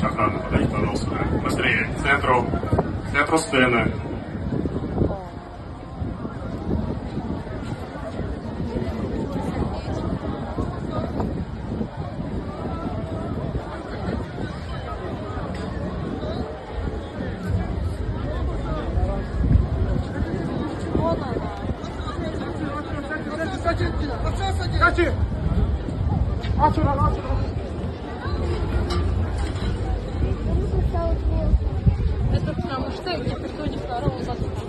Шардану подать, пожалуйста. Быстрее, к центру сцены. Качи! Отсюда, отсюда! Это потому что я персоне второго заслуживаю.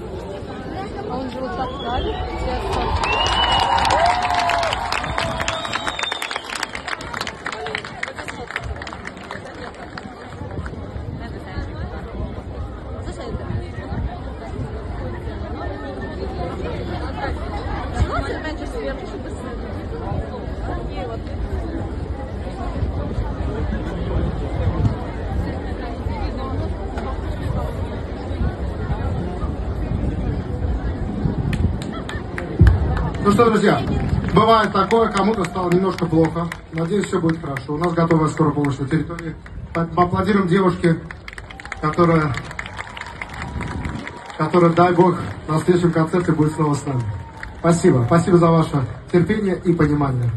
А он же вот так далее, где Ну что, друзья, бывает такое, кому-то стало немножко плохо. Надеюсь, все будет хорошо. У нас готовая скоропомощь на территории. Поэтому аплодируем девушке, которая, дай бог, на следующем концерте будет снова с нами. Спасибо. Спасибо за ваше терпение и понимание.